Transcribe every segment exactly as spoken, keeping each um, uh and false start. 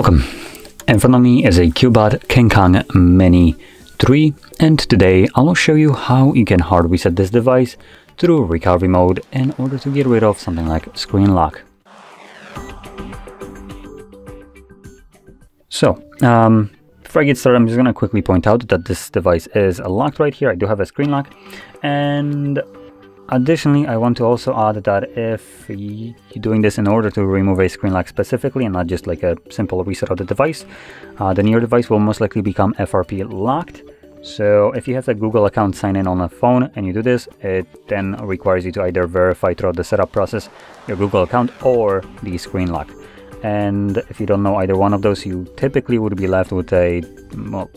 Welcome. In front of me is a Cubot King Kong Mini three, and today I will show you how you can hard reset this device through recovery mode in order to get rid of something like screen lock. So, um, before I get started, I'm just going to quickly point out that this device is locked right here. I do have a screen lock, and additionally, I want to also add that if you're doing this in order to remove a screen lock specifically and not just like a simple reset of the device, uh, then your device will most likely become F R P locked. So if you have a Google account sign in on a phone and you do this, it then requires you to either verify throughout the setup process your Google account or the screen lock. And if you don't know either one of those, you typically would be left with a well,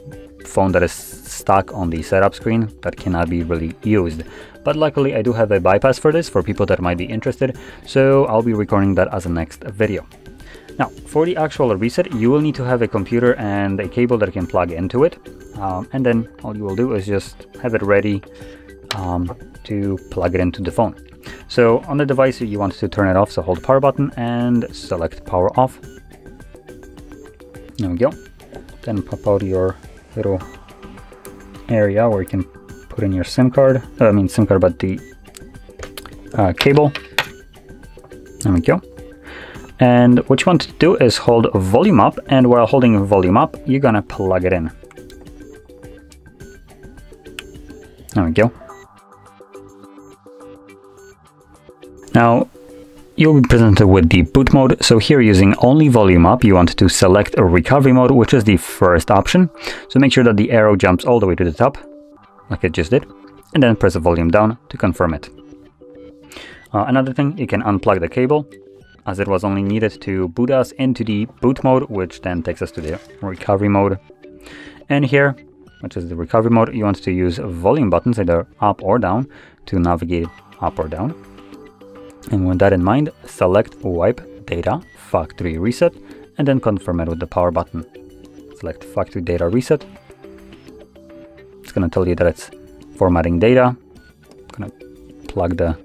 phone that is stuck on the setup screen that cannot be really used. But luckily I do have a bypass for this for people that might be interested, so I'll be recording that as a next video. Now, for the actual reset, you will need to have a computer and a cable that can plug into it, um, and then all you will do is just have it ready um, to plug it into the phone. So on the device you want to turn it off, so hold the power button and select power off. There we go. Then pop out your little area where you can put in your SIM card, uh, I mean SIM card, but the uh, cable. There we go. And what you want to do is hold volume up, and while holding volume up, you're gonna plug it in. There we go. Now, you'll be presented with the boot mode, so here using only volume up, you want to select a recovery mode, which is the first option. So make sure that the arrow jumps all the way to the top, like it just did, and then press the volume down to confirm it. Uh, another thing, you can unplug the cable, as it was only needed to boot us into the boot mode, which then takes us to the recovery mode. And here, which is the recovery mode, you want to use volume buttons, either up or down, to navigate up or down. And with that in mind, select wipe data factory reset and then confirm it with the power button. Select factory data reset. It's going to tell you that it's formatting data. I'm going to plug the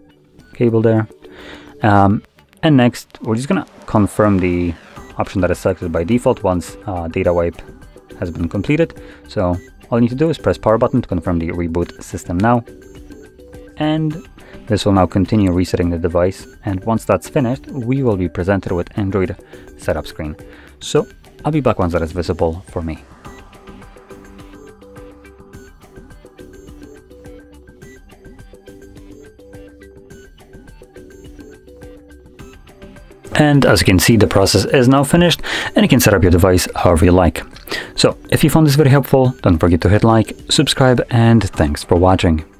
cable there. Um, and next, we're just going to confirm the option that is selected by default once uh, data wipe has been completed. So all you need to do is press power button to confirm the reboot system now. And this will now continue resetting the device, and once that's finished, we will be presented with Android setup screen. So I'll be back once that is visible for me. And as you can see, the process is now finished and you can set up your device however you like. So if you found this very helpful, don't forget to hit like, subscribe, and thanks for watching.